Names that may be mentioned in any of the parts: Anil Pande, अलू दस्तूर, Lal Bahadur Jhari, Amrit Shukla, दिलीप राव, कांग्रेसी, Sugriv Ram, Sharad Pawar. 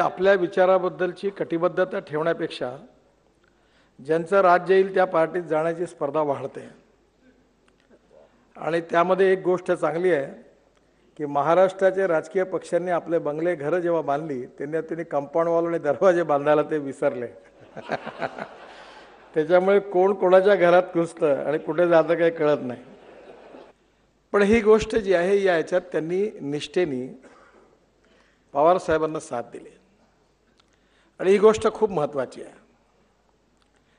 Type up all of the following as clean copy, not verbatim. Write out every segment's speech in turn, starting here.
आपल्या विचाराबद्दलची कटिबद्धता ठेवण्यापेक्षा ज्यांचं राज्य येईल त्या पार्टीत जाण्याची स्पर्धा वाढते। आणि त्यामध्ये एक गोष्ट चांगली आहे कि महाराष्ट्राचे राजकीय पक्षांनी आपले बंगले घर जेव्हा बांधली त्यांनी कंपाउंड वॉल आणि दरवाजे बांधायला ते विसरले। त्याच्यामुळे कोण कोणाच्या घरात घुसतं आणि कुठे जातं काही कळत नाही। पण ही गोष्ट जी आहे या याच्यात त्यांनी निष्ठेने पवार साहेबांना साथ दिली आणि ही गोष्ट खूप महत्त्वाची आहे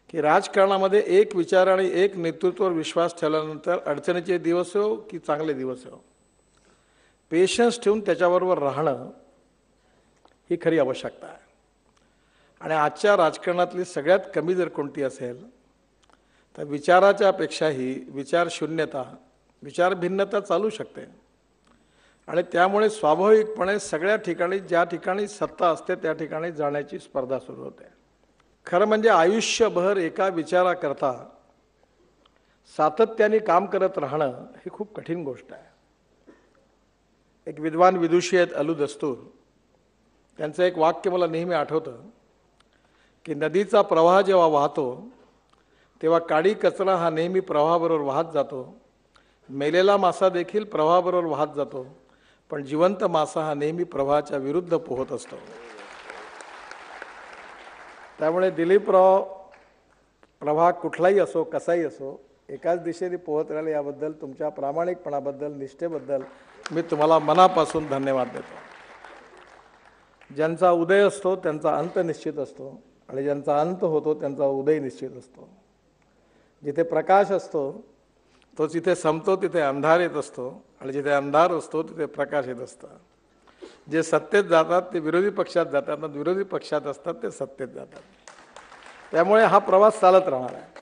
कि राजकारणामध्ये एक विचार आणि एक नेतृत्वावर विश्वास ठेवल्यानंतर अडचणीचे दिवस हो की चांगले दिवस हो पेशन्स ठेवून त्याच्याबरोबर राहणं ही खरी आवश्यकता आहे। आणि आजच्या राजकारणातली सगळ्यात कमी जर कोणती असेल तर विचाराच्यापेक्षाही विचारशून्यता विचारभिन्नता चालू शकते आणि त्यामुळे स्वाभाविकपणे सगळ्या ठिकाणी ज्या ठिकाणी सत्ता असते त्या ठिकाणी जाण्याची स्पर्धा सुरू होते। खरं म्हणजे आयुष्यभर एका विचाराकरता सातत्याने काम करत राहणं ही खूप कठीण गोष्ट आहे। एक विद्वान विदुषी आहेत अलू दस्तूर, त्यांचं एक वाक्य मला नेहमी आठवतं की नदीचा प्रवाह जेव्हा वाहतो तेव्हा काडी कचरा हा नेहमी प्रवाहाबरोबर वाहत जातो, मेलेला मासा देखील प्रवाहाबरोबर वाहत जातो, पण जिवंत मासा हा नेहमी प्रवाहाच्या विरुद्ध पोहत असतो। त्यामुळे दिलीप राव प्रवाह कुठलाही असो कसाही असो एकाच दिशेने पोहत राहिले याबद्दल तुमच्या प्रामाणिकपणाबद्दल निष्ठेबद्दल मी तुम्हाला मनापासून धन्यवाद देतो। ज्यांचा उदय असतो त्यांचा अंत निश्चित असतो आणि ज्यांचा अंत होतो त्यांचा उदय निश्चित असतो। जिथे प्रकाश असतो तो जिथे संपतो तिथे अंधार येत असतो आणि जिथे अंधार असतो तिथे प्रकाश येत असतो। जे सत्तेत जातात ते विरोधी पक्षात जातात, विरोधी पक्षात असतात ते सत्तेत जातात। त्यामुळे हा प्रवास चालत राहणार आहे।